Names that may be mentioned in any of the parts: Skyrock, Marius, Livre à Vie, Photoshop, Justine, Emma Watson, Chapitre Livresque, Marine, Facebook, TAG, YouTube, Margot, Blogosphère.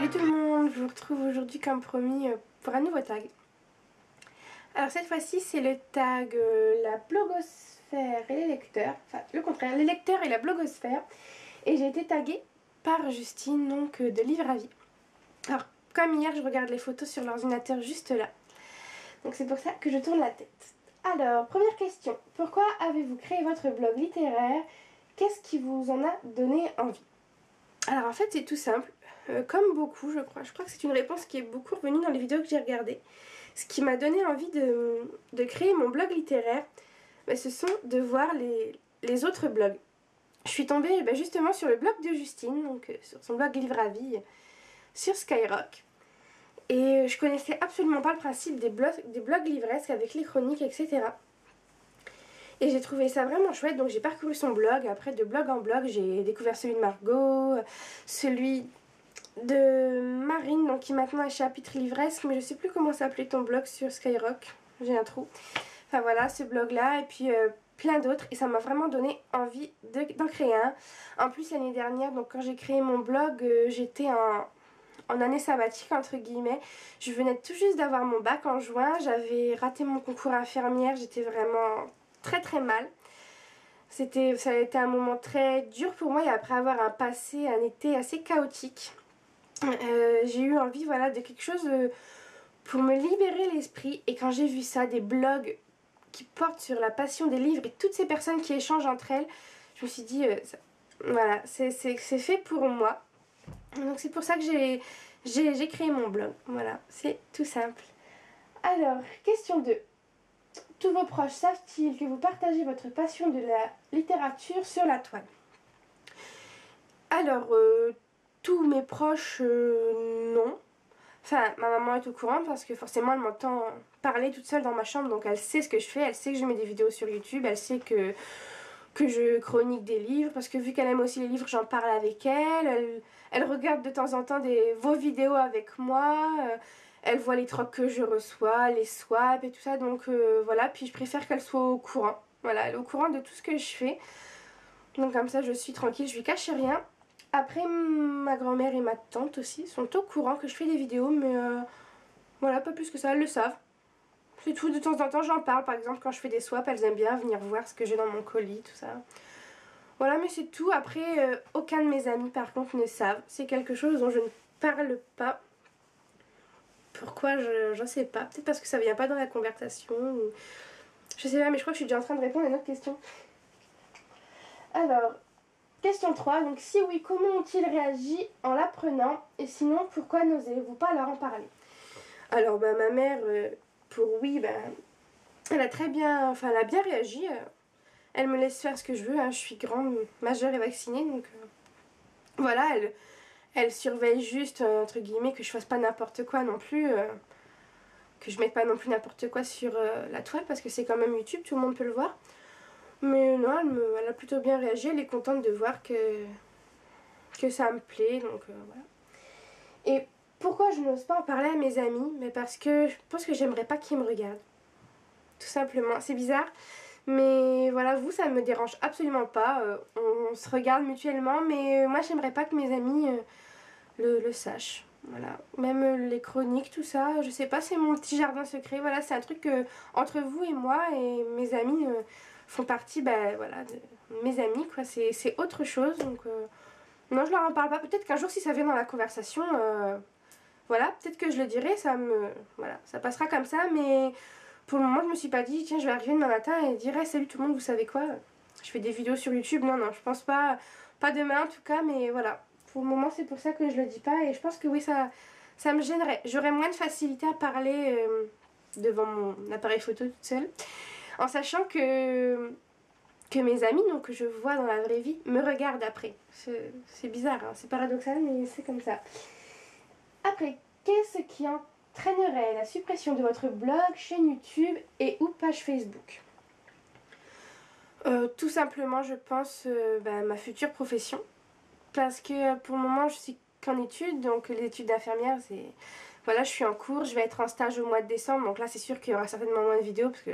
Salut tout le monde, je vous retrouve aujourd'hui comme promis pour un nouveau tag. Alors cette fois-ci c'est le tag la blogosphère et les lecteurs, enfin le contraire, les lecteurs et la blogosphère. Et j'ai été taguée par Justine donc de Livre à Vie. Alors comme hier je regarde les photos sur l'ordinateur juste là, donc c'est pour ça que je tourne la tête. Alors première question, pourquoi avez-vous créé votre blog littéraire? Qu'est-ce qui vous en a donné envie? Alors en fait c'est tout simple, comme beaucoup je crois que c'est une réponse qui est beaucoup revenue dans les vidéos que j'ai regardées. Ce qui m'a donné envie de créer mon blog littéraire, ce sont de voir les autres blogs. Je suis tombée justement sur le blog de Justine, donc sur son blog Livre à Vie, sur Skyrock. Et je connaissais absolument pas le principe des blogs livresques avec les chroniques, etc. Et j'ai trouvé ça vraiment chouette, donc j'ai parcouru son blog. Après, de blog en blog, j'ai découvert celui de Margot, celui de Marine, donc qui maintenant est Chapitre Livresque, mais je sais plus comment s'appelait ton blog sur Skyrock, j'ai un trou. Enfin voilà, ce blog là, et puis plein d'autres, et ça m'a vraiment donné envie d'en créer un. En plus l'année dernière, donc quand j'ai créé mon blog, j'étais en année sabbatique entre guillemets. Je venais tout juste d'avoir mon bac en juin, j'avais raté mon concours infirmière, j'étais vraiment très mal. Ça a été un moment très dur pour moi, et après avoir un été assez chaotique, j'ai eu envie de quelque chose pour me libérer l'esprit. Et quand j'ai vu ça, des blogs qui portent sur la passion des livres et toutes ces personnes qui échangent entre elles, je me suis dit voilà, c'est fait pour moi. Donc c'est pour ça que j'ai créé mon blog. Voilà, c'est tout simple. Alors question 2. Tous vos proches savent-ils que vous partagez votre passion de la littérature sur la toile? Alors, tous mes proches, non. Enfin, ma maman est au courant parce que forcément elle m'entend parler toute seule dans ma chambre, donc elle sait ce que je fais, elle sait que je mets des vidéos sur YouTube, elle sait que je chronique des livres, parce que vu qu'elle aime aussi les livres, j'en parle avec elle. Elle regarde de temps en temps vos vidéos avec moi. Elle voit les trocs que je reçois, les swaps et tout ça, donc voilà. Puis je préfère qu'elle soit au courant. Voilà, elle est au courant de tout ce que je fais. Donc comme ça je suis tranquille, je lui cache rien. Après ma grand-mère et ma tante aussi sont au courant que je fais des vidéos, mais voilà, pas plus que ça, elles le savent. C'est tout, de temps en temps j'en parle, par exemple quand je fais des swaps, elles aiment bien venir voir ce que j'ai dans mon colis, tout ça. Voilà, mais c'est tout. Après aucun de mes amis par contre ne savent, c'est quelque chose dont je ne parle pas. Pourquoi, je sais pas. Peut-être parce que ça vient pas dans la conversation. Ou... je sais pas, mais je crois que je suis déjà en train de répondre à une autre question. Alors, question 3. Donc, si oui, comment ont-ils réagi en l'apprenant? Et sinon, pourquoi n'osez-vous pas leur en parler? Alors, ma mère, pour oui, elle a très bien... enfin, elle a bien réagi. Elle me laisse faire ce que je veux. Hein. Je suis grande, majeure et vaccinée. Donc, voilà, elle surveille juste, entre guillemets, que je fasse pas n'importe quoi non plus, que je mette pas non plus n'importe quoi sur la toile, parce que c'est quand même YouTube, tout le monde peut le voir. Mais non, elle a plutôt bien réagi, elle est contente de voir que ça me plaît, donc voilà. Et pourquoi je n'ose pas en parler à mes amis? Mais parce que je pense que j'aimerais pas qu'ils me regardent, tout simplement. C'est bizarre, mais voilà, vous, ça me dérange absolument pas. On se regarde mutuellement, mais moi j'aimerais pas que mes amis le sachent. Voilà, même les chroniques, tout ça, je sais pas, c'est mon petit jardin secret. Voilà, c'est un truc entre vous et moi, et mes amis font partie, voilà, de mes amis, quoi. C'est autre chose, donc non, je leur en parle pas. Peut-être qu'un jour, si ça vient dans la conversation, voilà, peut-être que je le dirai, voilà, ça passera comme ça, mais pour le moment, je me suis pas dit, tiens, je vais arriver demain matin et dire, hey, salut tout le monde, vous savez quoi, je fais des vidéos sur YouTube. Non, non, je pense pas, pas demain en tout cas, mais voilà. Pour le moment, c'est pour ça que je le dis pas, et je pense que oui, ça me gênerait. J'aurais moins de facilité à parler devant mon appareil photo toute seule, en sachant que mes amis, donc que je vois dans la vraie vie, me regardent après. C'est bizarre, hein, c'est paradoxal, mais c'est comme ça. Après, qu'est-ce qui entraînerait la suppression de votre blog, chaîne YouTube et ou page Facebook? Tout simplement, je pense, ma future profession. Parce que pour le moment je suis qu'en études, donc les études d'infirmière, c'est... voilà, je suis en cours, je vais être en stage au mois de décembre, donc là c'est sûr qu'il y aura certainement moins de vidéos parce que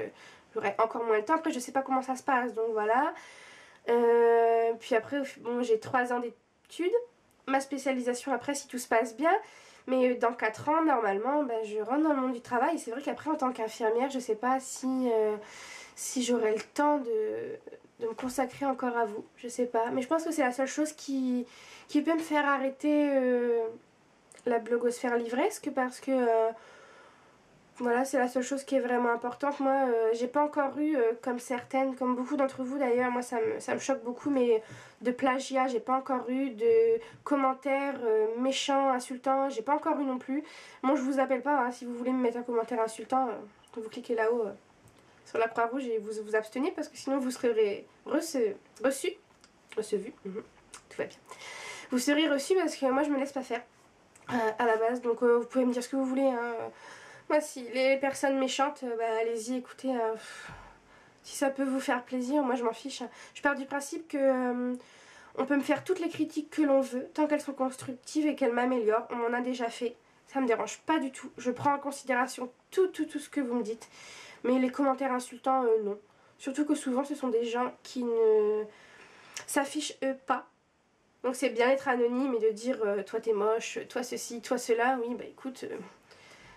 j'aurai encore moins de temps. Après je sais pas comment ça se passe, donc voilà. Puis après bon, j'ai 3 ans d'études, ma spécialisation après si tout se passe bien. Mais dans 4 ans, normalement, ben, je rentre dans le monde du travail. Et c'est vrai qu'après, en tant qu'infirmière, je ne sais pas si j'aurai le temps de me consacrer encore à vous. Je ne sais pas. Mais je pense que c'est la seule chose qui peut me faire arrêter la blogosphère livresque. Parce que voilà, c'est la seule chose qui est vraiment importante. Moi, j'ai pas encore eu, comme beaucoup d'entre vous d'ailleurs, moi ça me choque beaucoup, mais de plagiat, j'ai pas encore eu de commentaires méchants, insultants, j'ai pas encore eu non plus. Bon, je vous appelle pas, hein, si vous voulez me mettre un commentaire insultant, vous cliquez là-haut sur la croix rouge et vous vous abstenez, parce que sinon vous serez reçu, tout va bien. Vous serez reçu parce que moi je me laisse pas faire à la base, donc vous pouvez me dire ce que vous voulez, hein. Moi, si les personnes méchantes, bah, allez-y, écoutez, si ça peut vous faire plaisir, moi je m'en fiche. Hein. Je pars du principe que on peut me faire toutes les critiques que l'on veut, tant qu'elles sont constructives et qu'elles m'améliorent. On m'en a déjà fait, ça me dérange pas du tout. Je prends en considération tout ce que vous me dites, mais les commentaires insultants, non. Surtout que souvent, ce sont des gens qui ne s'affichent eux pas. Donc c'est bien être anonyme et de dire, toi t'es moche, toi ceci, toi cela, oui, bah écoute...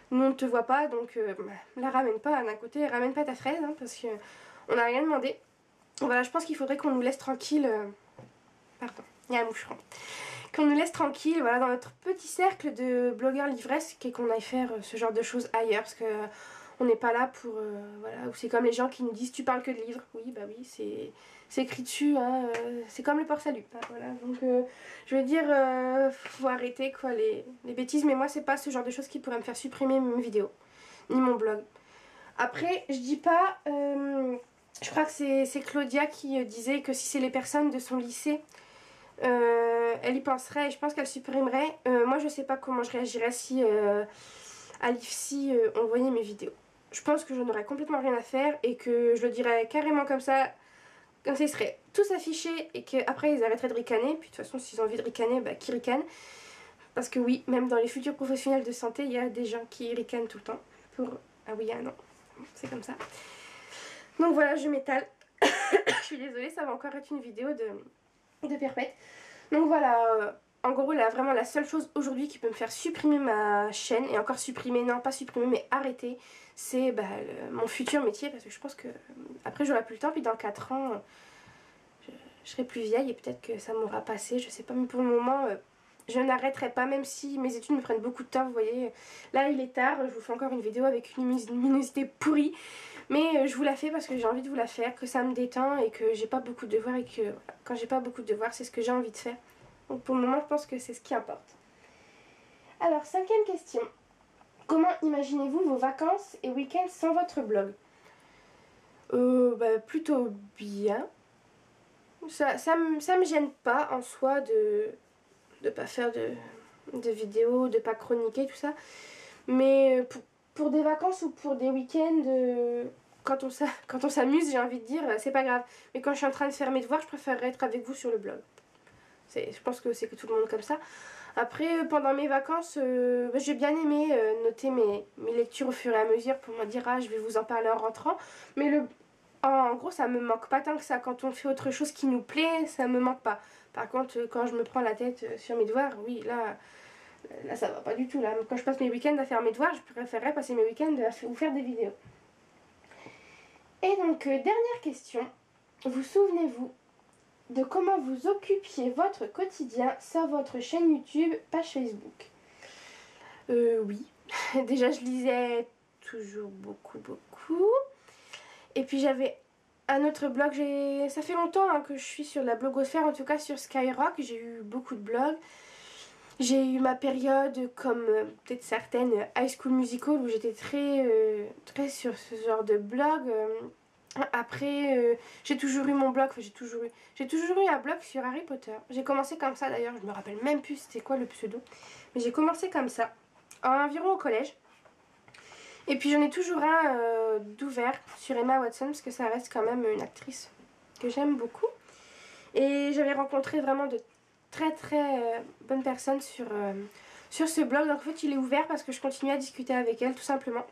Nous on ne te voit pas, donc la ramène pas d'un côté, ramène pas ta fraise, hein, parce que on n'a rien demandé. Voilà, je pense qu'il faudrait qu'on nous laisse tranquille. Pardon, il y a un moucheron. Qu'on nous laisse tranquille, voilà, dans notre petit cercle de blogueurs livresques, et qu'on aille faire ce genre de choses ailleurs, parce que on n'est pas là pour voilà. C'est comme les gens qui nous disent tu parles que de livres. Oui, bah oui, c'est écrit dessus, hein, c'est comme le port-salut, hein, voilà. Donc je veux dire, faut arrêter quoi les bêtises. Mais moi c'est pas ce genre de choses qui pourrait me faire supprimer mes vidéos ni mon blog. Après je dis pas, je crois que c'est Claudia qui disait que si c'est les personnes de son lycée, elle y penserait et je pense qu'elle supprimerait. Moi je sais pas comment je réagirais si à l'IFSI on voyait mes vidéos. Je pense que je n'aurais complètement rien à faire et que je le dirais carrément comme ça ils seraient tous affichés et qu'après ils arrêteraient de ricaner. Puis de toute façon s'ils ont envie de ricaner, bah qui ricanent. Parce que oui, même dans les futurs professionnels de santé, il y a des gens qui ricanent tout le temps. Pour... Ah oui, ah non, c'est comme ça. Donc voilà, je m'étale. Je suis désolée, ça va encore être une vidéo de perpète. Donc voilà... En gros, là, vraiment la seule chose aujourd'hui qui peut me faire supprimer ma chaîne, et encore supprimer, non pas supprimer mais arrêter, c'est bah, mon futur métier, parce que je pense que après j'aurai plus le temps, puis dans 4 ans je serai plus vieille et peut-être que ça m'aura passé, je sais pas, mais pour le moment je n'arrêterai pas, même si mes études me prennent beaucoup de temps, vous voyez, là il est tard, je vous fais encore une vidéo avec une luminosité pourrie, mais je vous la fais parce que j'ai envie de vous la faire, que ça me détend et que j'ai pas beaucoup de devoirs, et que voilà, quand j'ai pas beaucoup de devoirs, c'est ce que j'ai envie de faire. Donc pour le moment, je pense que c'est ce qui importe. Alors, 5e question. Comment imaginez-vous vos vacances et week-ends sans votre blog? Bah, plutôt bien. Ça me gêne pas en soi de pas faire de vidéos, de pas chroniquer, tout ça. Mais pour des vacances ou pour des week-ends, quand on s'amuse, j'ai envie de dire, c'est pas grave. Mais quand je suis en train de faire mes devoirs, je préférerais être avec vous sur le blog. Je pense que c'est que tout le monde comme ça. Après, pendant mes vacances, j'ai bien aimé noter mes lectures au fur et à mesure pour me dire, ah, je vais vous en parler en rentrant. Mais en gros, ça me manque pas tant que ça. Quand on fait autre chose qui nous plaît, ça me manque pas. Par contre, quand je me prends la tête sur mes devoirs, oui, là ça va pas du tout. Là. Quand je passe mes week-ends à faire mes devoirs, je préférerais passer mes week-ends à vous faire des vidéos. Et donc, dernière question. Vous souvenez-vous de comment vous occupiez votre quotidien sur votre chaîne YouTube, page Facebook? Oui, déjà je lisais toujours beaucoup. Et puis j'avais un autre blog, ça fait longtemps hein, que je suis sur la blogosphère, en tout cas sur Skyrock, j'ai eu beaucoup de blogs. J'ai eu ma période comme peut-être certaines High School Musical où j'étais très sur ce genre de blog. Après, j'ai toujours eu mon blog, enfin, j'ai toujours eu un blog sur Harry Potter. J'ai commencé comme ça d'ailleurs, je me rappelle même plus c'était quoi le pseudo. Mais j'ai commencé comme ça, environ au collège. Et puis j'en ai toujours un d'ouvert sur Emma Watson, parce que ça reste quand même une actrice que j'aime beaucoup. Et j'avais rencontré vraiment de très bonnes personnes sur ce blog. Donc en fait il est ouvert parce que je continue à discuter avec elle tout simplement.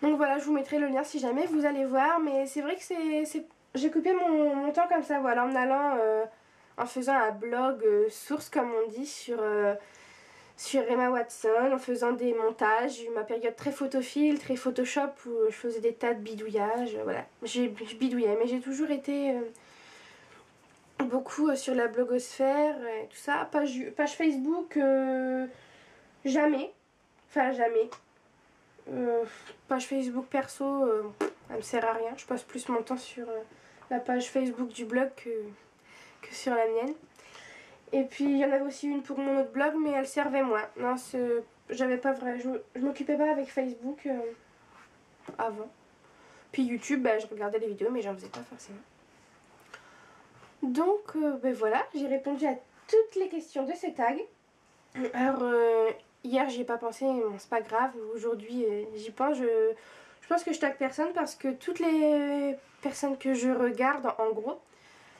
Donc voilà, je vous mettrai le lien si jamais vous allez voir. Mais c'est vrai que j'ai coupé mon temps comme ça, voilà, en allant en faisant un blog source, comme on dit, sur Emma Watson, en faisant des montages. J'ai eu ma période très photophile, très Photoshop, où je faisais des tas de bidouillages. Voilà, je bidouillais, mais j'ai toujours été beaucoup sur la blogosphère et tout ça. Page Facebook, jamais. Enfin, jamais. Page Facebook perso, elle me sert à rien. Je passe plus mon temps sur la page Facebook du blog que sur la mienne. Et puis il y en avait aussi une pour mon autre blog, mais elle servait moins. Non, j'avais pas vrai. Je m'occupais pas avec Facebook avant. Puis YouTube, bah, je regardais les vidéos, mais j'en faisais pas forcément. Donc bah, voilà, j'ai répondu à toutes les questions de ce tag. Alors hier j'y ai pas pensé, bon, c'est pas grave. Aujourd'hui j'y pense. Je pense que je tag personne parce que toutes les personnes que je regarde, en gros,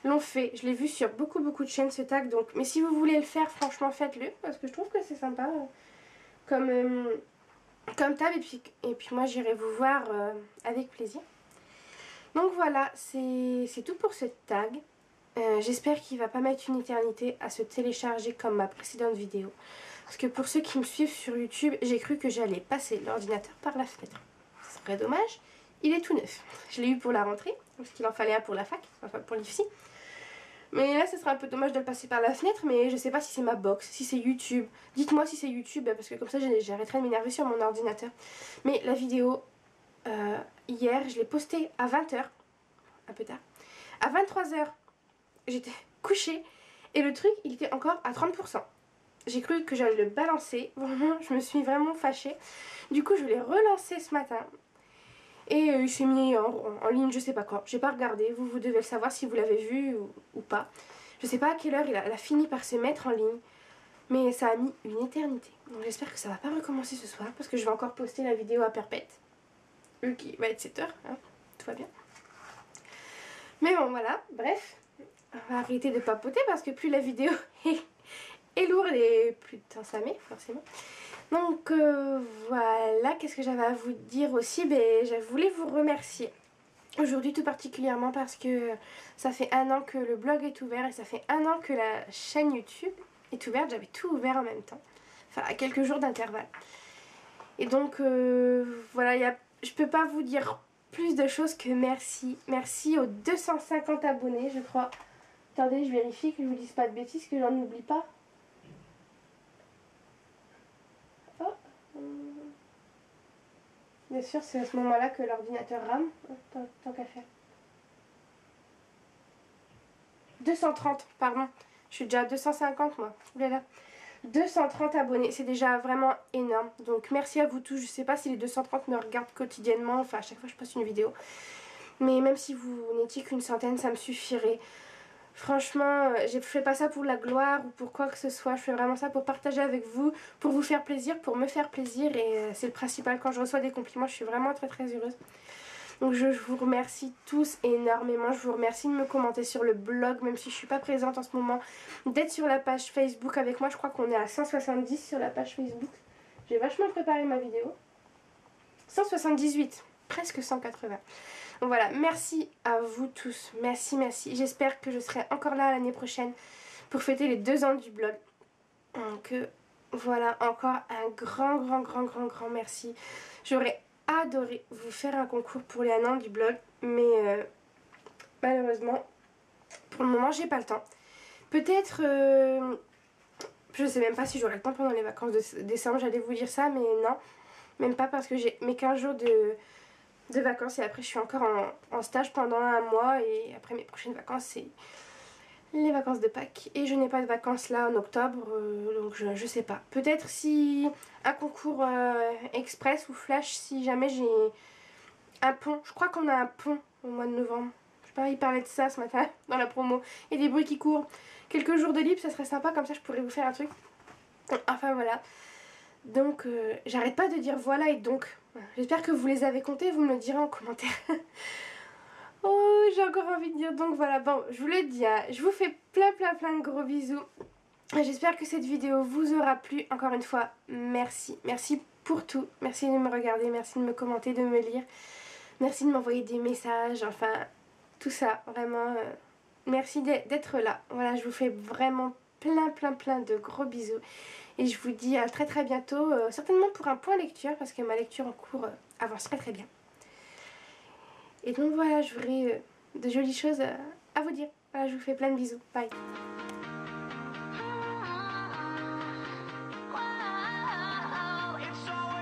l'ont fait. Je l'ai vu sur beaucoup de chaînes, ce tag, donc. Mais si vous voulez le faire, franchement, faites-le, parce que je trouve que c'est sympa comme tab. Et puis moi j'irai vous voir avec plaisir. Donc voilà, c'est tout pour ce tag. J'espère qu'il va pas mettre une éternité à se télécharger comme ma précédente vidéo, parce que pour ceux qui me suivent sur YouTube, j'ai cru que j'allais passer l'ordinateur par la fenêtre. Ce serait dommage. Il est tout neuf. Je l'ai eu pour la rentrée, parce qu'il en fallait un pour la fac, enfin pour l'IFSI. Mais là, ce sera un peu dommage de le passer par la fenêtre, mais je sais pas si c'est ma box, si c'est YouTube. Dites-moi si c'est YouTube, parce que comme ça, j'arrêterai de m'énerver sur mon ordinateur. Mais la vidéo, hier, je l'ai postée à 20h, un peu tard. À 23h, j'étais couchée, et le truc, il était encore à 30%. J'ai cru que j'allais le balancer, vraiment, je me suis vraiment fâchée. Du coup, je l'ai relancé ce matin. Et il s'est mis en ligne, je sais pas quand. J'ai pas regardé, vous devez le savoir si vous l'avez vu ou pas. Je sais pas à quelle heure elle a fini par se mettre en ligne. Mais ça a mis une éternité. Donc j'espère que ça va pas recommencer ce soir, parce que je vais encore poster la vidéo à perpète. Qui va être 7h, hein, tout va bien. Mais bon, voilà, bref. On va arrêter de papoter, parce que plus la vidéo est lourde et plus de temps ça met, forcément. Donc voilà, qu'est-ce que j'avais à vous dire aussi, ben, je voulais vous remercier aujourd'hui tout particulièrement, parce que ça fait 1 an que le blog est ouvert et ça fait 1 an que la chaîne YouTube est ouverte. J'avais tout ouvert en même temps, enfin à quelques jours d'intervalle. Et donc voilà, je peux pas vous dire plus de choses que merci. Merci aux 250 abonnés, je crois. Attendez, je vérifie que je vous dise pas de bêtises, que j'en oublie pas. Bien sûr, c'est à ce moment-là que l'ordinateur rame, tant qu'à faire. 230, pardon. Je suis déjà à 250, moi. Oulala. 230 abonnés, c'est déjà vraiment énorme. Donc merci à vous tous. Je sais pas si les 230 me regardent quotidiennement, enfin à chaque fois que je poste une vidéo. Mais même si vous n'étiez qu'une centaine, ça me suffirait. Franchement, je fais pas ça pour la gloire ou pour quoi que ce soit. Je fais vraiment ça pour partager avec vous, pour vous faire plaisir, pour me faire plaisir. Et c'est le principal. Quand je reçois des compliments, je suis vraiment très heureuse. Donc je vous remercie tous énormément. Je vous remercie de me commenter sur le blog, même si je suis pas présente en ce moment. D'être sur la page Facebook avec moi. Je crois qu'on est à 170 sur la page Facebook. J'ai vachement préparé ma vidéo. 178, presque 180. Donc voilà, merci à vous tous, merci. J'espère que je serai encore là l'année prochaine pour fêter les 2 ans du blog. Donc voilà, encore un grand merci. J'aurais adoré vous faire un concours pour les 1 an du blog, mais malheureusement, pour le moment, j'ai pas le temps. Peut-être, je sais même pas si j'aurai le temps pendant les vacances de décembre, j'allais vous dire ça, mais non, même pas, parce que j'ai mes 15 jours de vacances, et après je suis encore en stage pendant 1 mois, et après mes prochaines vacances c'est les vacances de Pâques, et je n'ai pas de vacances là en octobre, donc je sais pas. Peut-être si un concours express ou flash, si jamais j'ai un pont. Je crois qu'on a un pont au mois de novembre, je sais pas, il parlait de ça ce matin dans la promo, et des bruits qui courent. Quelques jours de libre, ça serait sympa, comme ça je pourrais vous faire un truc. Enfin voilà. Donc j'arrête pas de dire voilà et donc. J'espère que vous les avez comptés, vous me le direz en commentaire. Oh, j'ai encore envie de dire donc voilà. Bon, je vous le dis, hein, je vous fais plein de gros bisous. J'espère que cette vidéo vous aura plu. Encore une fois, merci pour tout. Merci de me regarder, merci de me commenter, de me lire. Merci de m'envoyer des messages, enfin tout ça, vraiment. Merci d'être là. Voilà, je vous fais vraiment plein de gros bisous. Et je vous dis à très bientôt, certainement pour un point lecture, parce que ma lecture en cours avance très bien. Et donc voilà, j'aurai de jolies choses à vous dire. Voilà, je vous fais plein de bisous. Bye.